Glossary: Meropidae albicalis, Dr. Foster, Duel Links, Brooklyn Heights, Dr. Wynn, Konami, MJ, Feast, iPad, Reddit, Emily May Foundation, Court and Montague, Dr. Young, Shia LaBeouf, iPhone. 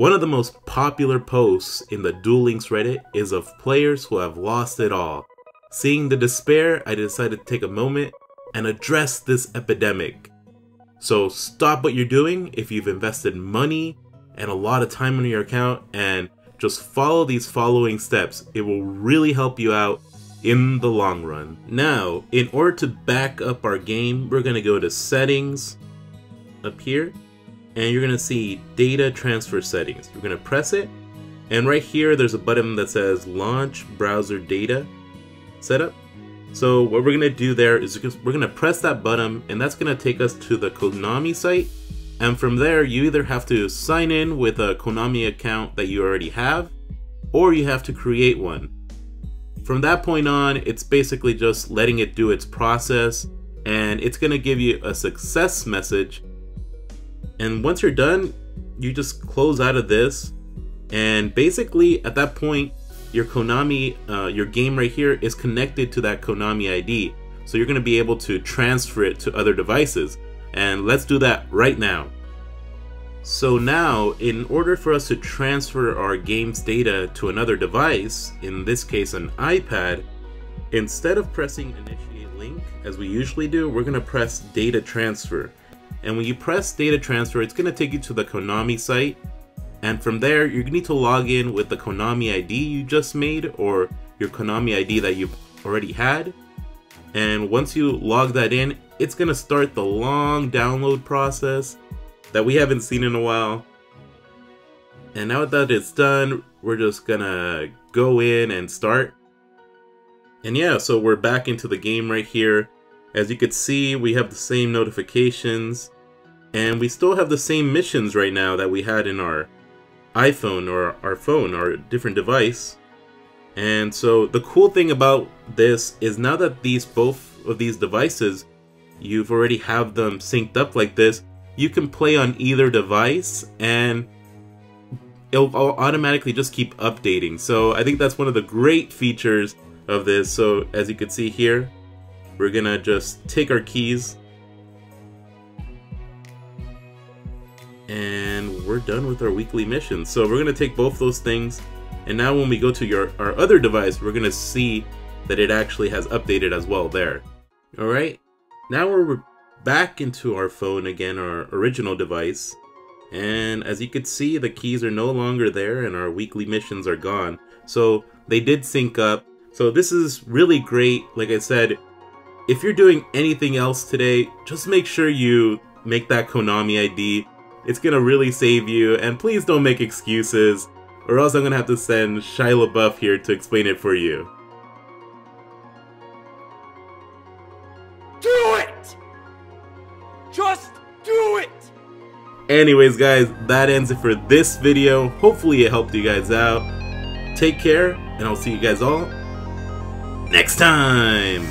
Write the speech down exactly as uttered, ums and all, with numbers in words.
One of the most popular posts in the Duel Links Reddit is of players who have lost it all. Seeing the despair, I decided to take a moment and address this epidemic. So stop what you're doing if you've invested money and a lot of time on your account and just follow these following steps. It will really help you out in the long run. Now, in order to back up our game, we're gonna go to settings up here. And you're gonna see data transfer settings. You're gonna press it, and right here there's a button that says launch browser data setup. So what we're gonna do there is we're gonna press that button, and that's gonna take us to the Konami site. And from there, you either have to sign in with a Konami account that you already have, or you have to create one. From that point on, it's basically just letting it do its process, and it's gonna give you a success message. And once you're done, you just close out of this, and basically at that point, your Konami, uh, your game right here is connected to that Konami I D. So you're gonna be able to transfer it to other devices. And let's do that right now. So now, in order for us to transfer our game's data to another device, in this case an iPad, instead of pressing initiate link, as we usually do, we're gonna press data transfer. And when you press data transfer, it's going to take you to the Konami site, and from there you need to log in with the Konami I D you just made, or your Konami I D that you've already had. And once you log that in, it's going to start the long download process that we haven't seen in a while. And now that it's done, we're just going to go in and start. And yeah, so we're back into the game right here. As you can see, we have the same notifications, and we still have the same missions right now that we had in our iPhone or our phone, our different device. And so the cool thing about this is now that these both of these devices, you've already have them synced up like this, you can play on either device and it'll automatically just keep updating. So I think that's one of the great features of this. So as you can see here, we're gonna just take our keys, and we're done with our weekly missions. So we're gonna take both those things, and now when we go to your our other device, we're gonna see that it actually has updated as well there. All right, now we're back into our phone again, our original device, and as you can see, the keys are no longer there, and our weekly missions are gone. So they did sync up. So this is really great. Like I said, if you're doing anything else today, just make sure you make that Konami I D. It's gonna really save you, and please don't make excuses, or else I'm gonna have to send Shia LaBeouf here to explain it for you. Do it! Just do it! Anyways guys, that ends it for this video. Hopefully it helped you guys out. Take care, and I'll see you guys all next time!